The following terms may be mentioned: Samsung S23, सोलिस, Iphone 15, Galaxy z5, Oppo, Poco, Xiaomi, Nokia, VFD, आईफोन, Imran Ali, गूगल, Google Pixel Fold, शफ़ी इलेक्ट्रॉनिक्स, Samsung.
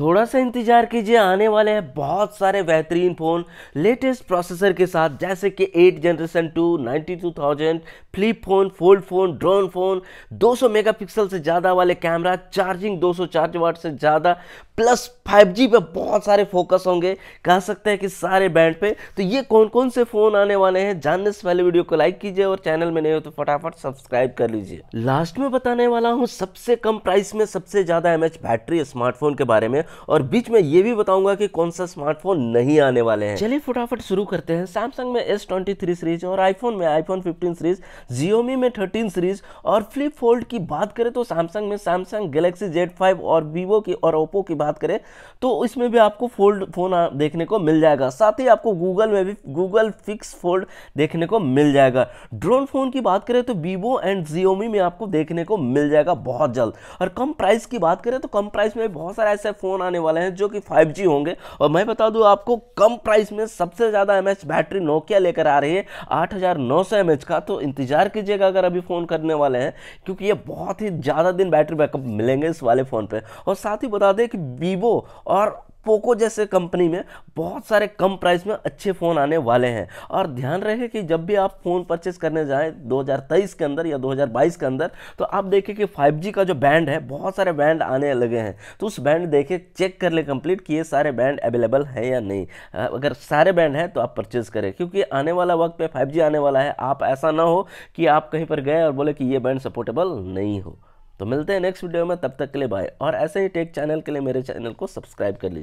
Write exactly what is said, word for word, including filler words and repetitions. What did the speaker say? थोड़ा सा इंतज़ार कीजिए, आने वाले हैं बहुत सारे बेहतरीन फ़ोन लेटेस्ट प्रोसेसर के साथ, जैसे कि eight generation two, ninety two thousand, flip phone, fold phone, drone phone, two hundred megapixel से ज़्यादा वाले camera, charging two hundred charge watt से ज़्यादा, प्लस फाइव जी पे बहुत सारे फोकस होंगे, कह सकते हैं कि सारे बैंड पे। तो ये कौन कौन से फ़ोन आने वाले हैं, जानने से पहले वीडियो को लाइक कीजिए और चैनल में नहीं हो तो फटाफट सब्सक्राइब कर लीजिए। लास्ट में बताने वाला हूँ सबसे कम प्राइस में सबसे ज़्यादा एम एच बैटरी स्मार्टफोन के बारे में, और बीच में ये भी बताऊंगा कि कौन सा स्मार्टफोन नहीं आने वाले हैं। चलिए फटाफट शुरू करते हैं। सैमसंग में एस ट्वेंटी थ्री सीरीज और आईफोन में आईफोन फिफ्टीन सीरीज, Xiaomi में थर्टीन सीरीज, और फ्लिप फोल्ड की बात करें तो सैमसंग में सैमसंग गैलेक्सी जेड फाइव और Vivo की और Oppo की बात करें तो इसमें भी आपको फोल्ड फोन देखने को मिल जाएगा। साथ ही आपको गूगल में भी गूगल फिक्स फोल्ड देखने को मिल जाएगा। ड्रोन फोन की बात करें तो Vivo एंड Xiaomi में आपको देखने को मिल जाएगा बहुत जल्द। और कम प्राइस की बात करें तो कम प्राइस में बहुत सारे ऐसे फोन आने वाले हैं जो कि फाइव जी होंगे। और मैं बता दूं आपको कम प्राइस में सबसे ज्यादा एमएच बैटरी नोकिया लेकर आ रही है आठ हज़ार नौ सौ एमएच का। तो इंतजार कीजिएगा अगर अभी फोन करने वाले हैं, क्योंकि ये बहुत ही ज्यादा दिन बैटरी बैकअप मिलेंगे इस वाले फोन पे। और साथ ही बता दें कि Vivo और पोको जैसे कंपनी में बहुत सारे कम प्राइस में अच्छे फ़ोन आने वाले हैं। और ध्यान रहे कि जब भी आप फ़ोन परचेस करने जाएं दो हज़ार तेईस के अंदर या दो हज़ार बाईस के अंदर, तो आप देखिए कि फाइव जी का जो बैंड है, बहुत सारे बैंड आने लगे हैं, तो उस बैंड देखिए, चेक कर ले कंप्लीट कि ये सारे बैंड अवेलेबल है या नहीं। अगर सारे बैंड हैं तो आप परचेस करें, क्योंकि आने वाला वक्त पर फाइव जी आने वाला है। आप ऐसा ना हो कि आप कहीं पर गए और बोले कि ये बैंड सपोर्टेबल नहीं हो। तो मिलते हैं नेक्स्ट वीडियो में, तब तक के लिए बाय। और ऐसे ही टेक चैनल के लिए मेरे चैनल को सब्सक्राइब कर लीजिए।